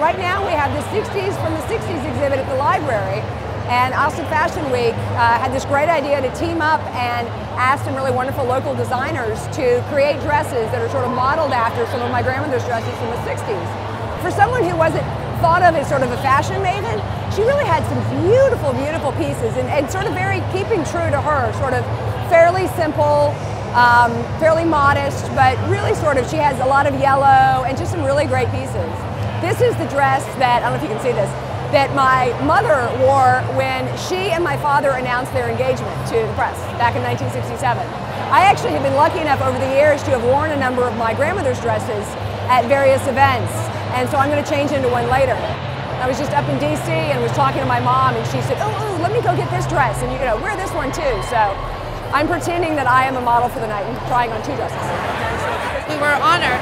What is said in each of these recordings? Right now we have the 60s from the 60s exhibit at the library, and Austin Fashion Week had this great idea to team up and ask some really wonderful local designers to create dresses that are sort of modeled after some of my grandmother's dresses from the 60s. For someone who wasn't thought of as sort of a fashion maven, she really had some beautiful, beautiful pieces and sort of very keeping true to her, sort of fairly simple, fairly modest, but really sort of, she has a lot of yellow and just some really great pieces. This is the dress that, I don't know if you can see this, that my mother wore when she and my father announced their engagement to the press back in 1967. I actually have been lucky enough over the years to have worn a number of my grandmother's dresses at various events, and so I'm going to change into one later. I was just up in D.C. and was talking to my mom, and she said, oh, let me go get this dress, and you know, wear this one too. So I'm pretending that I am a model for the night and trying on two dresses. We were honored.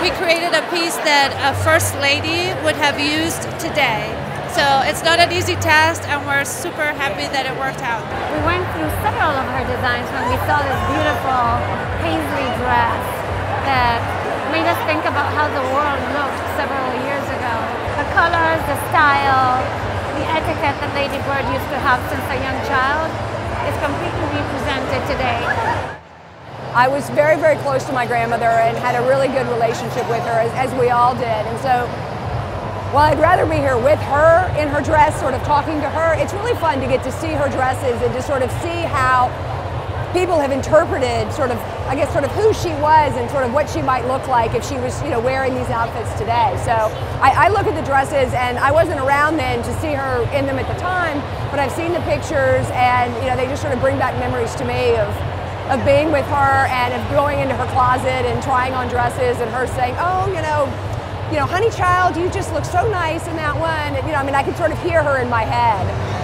We created a piece that a first lady would have used today. So it's not an easy task, and we're super happy that it worked out. We went through several of her designs when we saw this beautiful paisley dress that made us think about how the world looked several years ago. The colors, the style, the etiquette that Lady Bird used to have since a young child is completely represented today. I was very, very close to my grandmother and had a really good relationship with her, as we all did. And so, while I'd rather be here with her, in her dress, sort of talking to her, it's really fun to get to see her dresses and to sort of see how people have interpreted sort of, I guess, sort of who she was and sort of what she might look like if she was, you know, wearing these outfits today. So I look at the dresses, and I wasn't around then to see her in them at the time, but I've seen the pictures, and, you know, they just sort of bring back memories to me of being with her and of going into her closet and trying on dresses and her saying, oh, you know, honey child, you just look so nice in that one. And, you know, I mean, I can sort of hear her in my head.